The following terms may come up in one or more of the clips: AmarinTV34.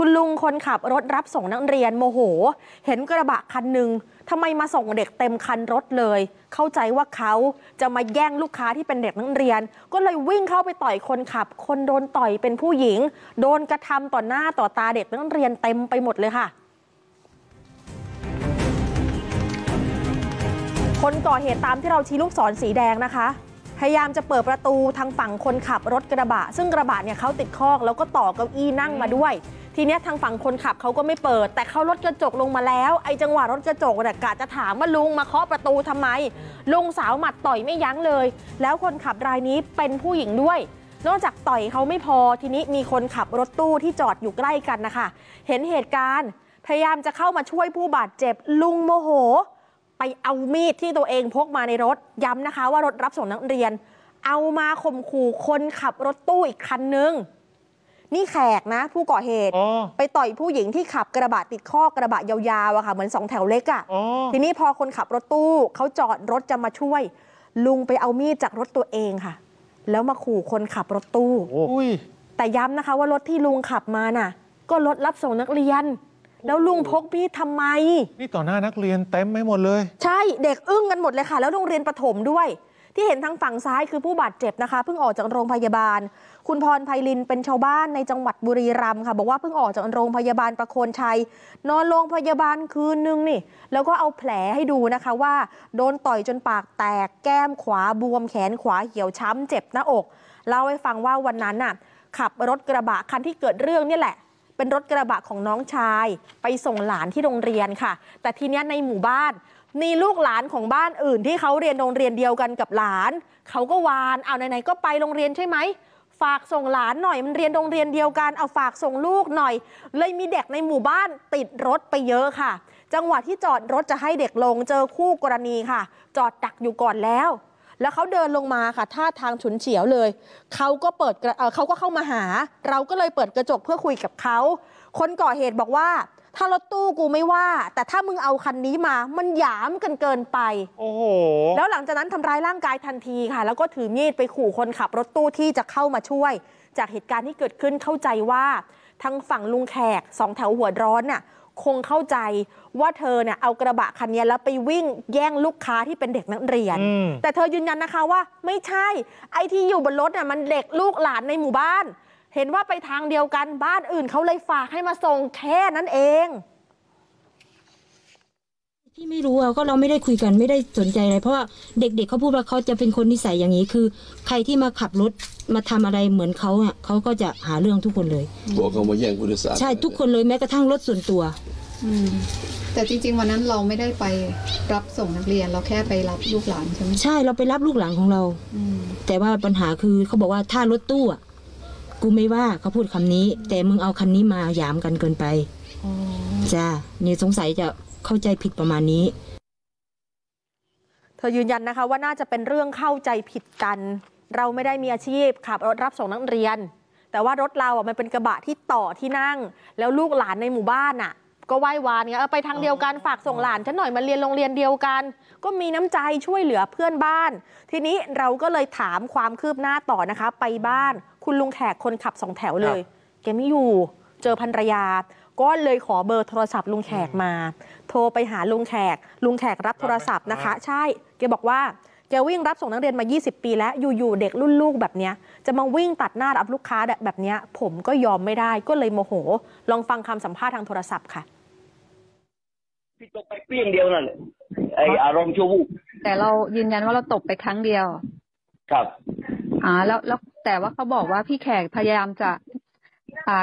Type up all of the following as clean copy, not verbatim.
คุณลุงคนขับรถรับส่งนักเรียนโมโหเห็นกระบะคันหนึ่งทำไมมาส่งเด็กเต็มคันรถเลยเข้าใจว่าเขาจะมาแย่งลูกค้าที่เป็นเด็กนักเรียนก็เลยวิ่งเข้าไปต่อยคนขับคนโดนต่อยเป็นผู้หญิงโดนกระทำต่อหน้าต่อตาเด็กนักเรียนเต็มไปหมดเลยค่ะคนก่อเหตุตามที่เราชี้ลูกศรสีแดงนะคะพยายามจะเปิดประตูทางฝั่งคนขับรถกระบะซึ่งกระบะเนี่ยเขาติดคอกแล้วก็ต่อเก้าอี้นั่งมาด้วยทีนี้ทางฝั่งคนขับเขาก็ไม่เปิดแต่เขารถกระจกลงมาแล้วไอ้จังหวะรถกระจกเนี่ยกะจะถามว่าลุงมาเคาะประตูทำไมลุงสาวหมัดต่อยไม่ยั้งเลยแล้วคนขับรายนี้เป็นผู้หญิงด้วยนอกจากต่อยเขาไม่พอทีนี้มีคนขับรถตู้ที่จอดอยู่ใกล้กันนะคะเห็นเหตุการณ์พยายามจะเข้ามาช่วยผู้บาดเจ็บลุงโมโหไปเอามีดที่ตัวเองพกมาในรถย้ำนะคะว่ารถรับส่งนักเรียนเอามาข่มขู่คนขับรถตู้อีกคันนึงนี่แขกนะผู้ก่อเหตุไปต่อยผู้หญิงที่ขับกระบะติดคอกกระบะยาวๆอะค่ะเหมือนสองแถวเล็กอะทีนี้พอคนขับรถตู้เขาจอดรถจะมาช่วยลุงไปเอามีดจากรถตัวเองค่ะแล้วมาขู่คนขับรถตู้แต่ย้ำนะคะว่ารถที่ลุงขับมาน่ะก็รถรับส่งนักเรียนแล้วลุงพกมีดทำไมนี่ต่อหน้านักเรียนเต็มไม่หมดเลยใช่เด็กอึ้งกันหมดเลยค่ะแล้วโรงเรียนประถมด้วยที่เห็นทางฝั่งซ้ายคือผู้บาดเจ็บนะคะเพิ่งออกจากโรงพยาบาลคุณพรไพลินเป็นชาวบ้านในจังหวัดบุรีรัมย์ค่ะบอกว่าเพิ่งออกจากโรงพยาบาลประโคนชัยนอนโรงพยาบาลคืนนึงนี่แล้วก็เอาแผลให้ดูนะคะว่าโดนต่อยจนปากแตกแก้มขวาบวมแขนขวาเหี่ยวช้ำเจ็บหน้าอกเล่าให้ฟังว่าวันนั้นน่ะขับรถกระบะคันที่เกิดเรื่องนี่แหละเป็นรถกระบะของน้องชายไปส่งหลานที่โรงเรียนค่ะแต่ทีนี้ในหมู่บ้านมีลูกหลานของบ้านอื่นที่เขาเรียนโรงเรียนเดียวกันกับหลานเขาก็วานเอาไหนๆก็ไปโรงเรียนใช่ไหมฝากส่งหลานหน่อยมันเรียนโรงเรียนเดียวกันเอาฝากส่งลูกหน่อยเลยมีเด็กในหมู่บ้านติดรถไปเยอะค่ะจังหวะที่จอดรถจะให้เด็กลงเจอคู่กรณีค่ะจอดดักอยู่ก่อนแล้วเขาเดินลงมาค่ะท่าทางฉุนเฉียวเลยเขาก็เข้ามาหาเราก็เลยเปิดกระจกเพื่อคุยกับเขาคนก่อเหตุบอกว่าถ้ารถตู้กูไม่ว่าแต่ถ้ามึงเอาคันนี้มามันหยามกันเกินไปโอ้โหแล้วหลังจากนั้นทำร้ายร่างกายทันทีค่ะแล้วก็ถือมีดไปขู่คนขับรถตู้ที่จะเข้ามาช่วยจากเหตุการณ์ที่เกิดขึ้นเข้าใจว่าทางฝั่งลุงแขกสองแถวหัวร้อนน่ะคงเข้าใจว่าเธอเนี่ยเอากระบะคันนี้แล้วไปวิ่งแย่งลูกค้าที่เป็นเด็กนักเรียนแต่เธอยืนยันนะคะว่าไม่ใช่ไอ้ที่อยู่บนรถน่ะมันเด็กลูกหลานในหมู่บ้านเห็นว่าไปทางเดียวกันบ้านอื่นเขาเลยฝากให้มาส่งแค่นั้นเองที่ไม่รู้ก็เราไม่ได้คุยกันไม่ได้สนใจอะไรเพราะว่าเด็กๆ เขาพูดว่าเขาจะเป็นคนนิสัยอย่างนี้คือใครที่มาขับรถมาทำอะไรเหมือนเขาเนี่ยเขาก็จะหาเรื่องทุกคนเลยบอกเขามาแย่งผู้โดยสารใช่ทุกคนเลยแม้กระทั่งรถส่วนตัวแต่จริงๆวันนั้นเราไม่ได้ไปรับส่งนักเรียนเราแค่ไปรับลูกหลานใช่ไหมใช่เราไปรับลูกหลานของเราแต่ว่าปัญหาคือเขาบอกว่าถ้ารถตู้กูไม่ว่าเขาพูดคำนี้แต่มึงเอาคันนี้มาหยามกันเกินไปจ้าเนี่ยสงสัยจะเข้าใจผิดประมาณนี้เธอยืนยันนะคะว่าน่าจะเป็นเรื่องเข้าใจผิดกันเราไม่ได้มีอาชีพขับรถรับส่งนักเรียนแต่ว่ารถเรามันเป็นกระบะที่ต่อที่นั่งแล้วลูกหลานในหมู่บ้านก็ไหว้วานไปทางเดียวกันฝากส่งหลานฉันหน่อยมาเรียนโรงเรียนเดียวกันก็มีน้ำใจช่วยเหลือเพื่อนบ้านทีนี้เราก็เลยถามความคืบหน้าต่อนะคะไปบ้านคุณลุงแขกคนขับสองแถวเลยแกไม่อยู่เจอภรรยาก็เลยขอเบอร์โทรศัพท์ลุงแขกมาโทรไปหาลุงแขกลุงแขกรับโทรศัพท์นะคะใช่แกบอกว่าแกวิ่งรับส่งนักเรียนมา20ปีแล้วอยู่ๆเด็กรุ่นลูกแบบเนี้ยจะมาวิ่งตัดหน้ารับลูกค้าแบบเนี้ยผมก็ยอมไม่ได้ก็เลยโมโหลองฟังคำสัมภาษณ์ทางโทรศัพท์ค่ะพี่ตบไปเพียงเดียวนั่นไออารมณ์ชั่ววูบแต่เรายืนยันว่าเราตบไปครั้งเดียวครับแล้วแต่ว่าเขาบอกว่าพี่แขกพยายามจะ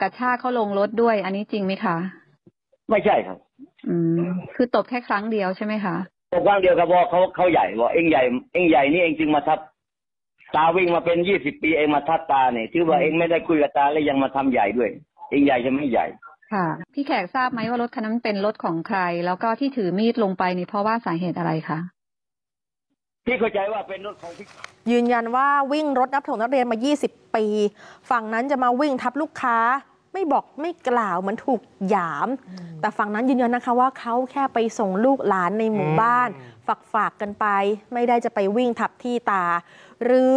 กระชากเขาลงรถด้วยอันนี้จริงไหมคะไม่ใช่ครับคือตบแค่ครั้งเดียวใช่ไหมคะตบครั้งเดียวครับว่าเขาใหญ่ว่าเอ็งใหญ่นี่เอ็งจึงมาทับตาวิ่งมาเป็น20 ปีเอ็งมาทับตาเนี่ยถือว่าเอ็งไม่ได้คุยกับตาแล้วยังมาทำใหญ่ด้วยเอ็งใหญ่จะไม่ใหญ่ค่ะพี่แขกทราบไหมว่ารถคันนั้นเป็นรถของใครแล้วก็ที่ถือมีดลงไปนี่เพราะว่าสาเหตุอะไรคะพี่เข้าใจว่าเป็นรถของพี่ยืนยันว่าวิ่งรถรับส่งนักเรียนมา20ปีฝั่งนั้นจะมาวิ่งทับลูกค้าไม่บอกไม่กล่าวเหมือนถูกหยามแต่ฝั่งนั้นยืนยันนะคะว่าเขาแค่ไปส่งลูกหลานในหมู่บ้านฝากกันไปไม่ได้จะไปวิ่งทับที่ตาหรือ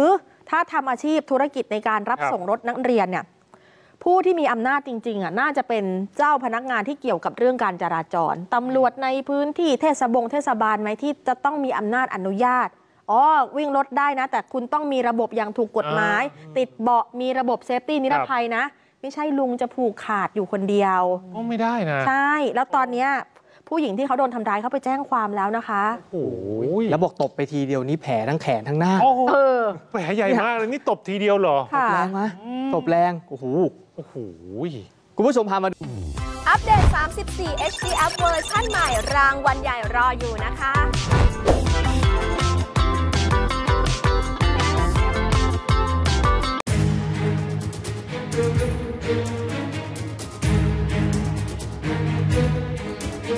ถ้าทำอาชีพธุรกิจในการรับส่งรถนักเรียนเนี่ย ผู้ที่มีอำนาจจริงๆน่าจะเป็นเจ้าพนักงานที่เกี่ยวกับเรื่องการจราจรตำรวจในพื้นที่เทศบาลไหมที่จะต้องมีอำนาจอนุญาตวิ่งรถได้นะแต่คุณต้องมีระบบอย่างถูกกฎหมายติดเบาะมีระบบเซฟตี้นิรภัยนะไม่ใช่ลุงจะผูกขาดอยู่คนเดียวก็ไม่ได้นะใช่แล้วตอนนี้ผู้หญิงที่เขาโดนทำร้ายเขาไปแจ้งความแล้วนะคะโอ้ยแล้วบอกตบไปทีเดียวนี้แผลทั้งแขนทั้งหน้าแผลใหญ่มากเลยนี่ตบทีเดียวเหรอตบแรงไหมตบแรงโอ้โหคุณผู้ชมพามาดูอัปเดต34 HD Up เวอร์ชั่นใหม่รางวัลใหญ่รออยู่นะคะ